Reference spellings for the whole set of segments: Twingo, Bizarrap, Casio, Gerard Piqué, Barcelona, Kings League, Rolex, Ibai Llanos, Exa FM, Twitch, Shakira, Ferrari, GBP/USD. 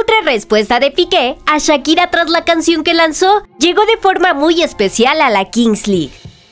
Otra respuesta de Piqué a Shakira tras la canción que lanzó llegó de forma muy especial a la Kings League.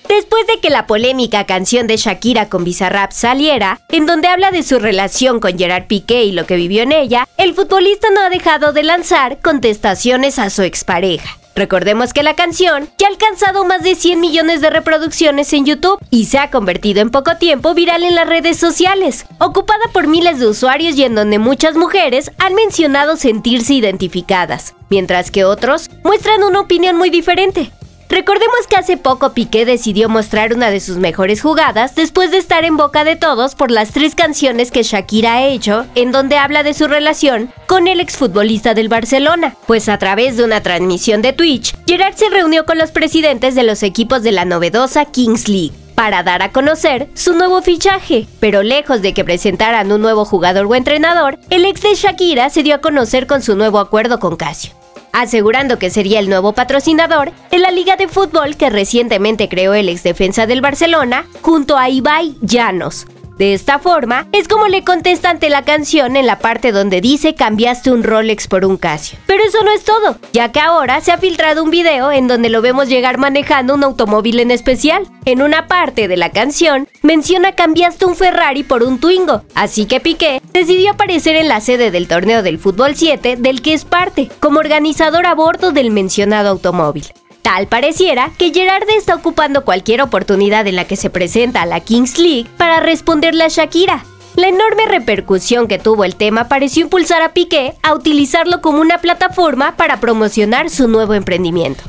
Después de que la polémica canción de Shakira con Bizarrap saliera, en donde habla de su relación con Gerard Piqué y lo que vivió en ella, el futbolista no ha dejado de lanzar contestaciones a su expareja. Recordemos que la canción ya ha alcanzado más de 100 millones de reproducciones en YouTube y se ha convertido en poco tiempo viral en las redes sociales, ocupada por miles de usuarios y en donde muchas mujeres han mencionado sentirse identificadas, mientras que otros muestran una opinión muy diferente. Recordemos que hace poco Piqué decidió mostrar una de sus mejores jugadas después de estar en boca de todos por las 3 canciones que Shakira ha hecho, en donde habla de su relación con el exfutbolista del Barcelona, pues a través de una transmisión de Twitch, Gerard se reunió con los presidentes de los equipos de la novedosa Kings League para dar a conocer su nuevo fichaje, pero lejos de que presentaran un nuevo jugador o entrenador, el ex de Shakira se dio a conocer con su nuevo acuerdo con Casio, asegurando que sería el nuevo patrocinador de la liga de fútbol que recientemente creó el exdefensa del Barcelona junto a Ibai Llanos. De esta forma, es como le contesta ante la canción en la parte donde dice cambiaste un Rolex por un Casio. Pero eso no es todo, ya que ahora se ha filtrado un video en donde lo vemos llegar manejando un automóvil en especial. En una parte de la canción, menciona cambiaste un Ferrari por un Twingo, así que Piqué decidió aparecer en la sede del torneo del Fútbol 7 del que es parte, como organizador a bordo del mencionado automóvil. Tal pareciera que Gerard está ocupando cualquier oportunidad en la que se presenta a la Kings League para responderle a Shakira. La enorme repercusión que tuvo el tema pareció impulsar a Piqué a utilizarlo como una plataforma para promocionar su nuevo emprendimiento.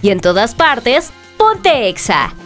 Y en todas partes, ponte Exa.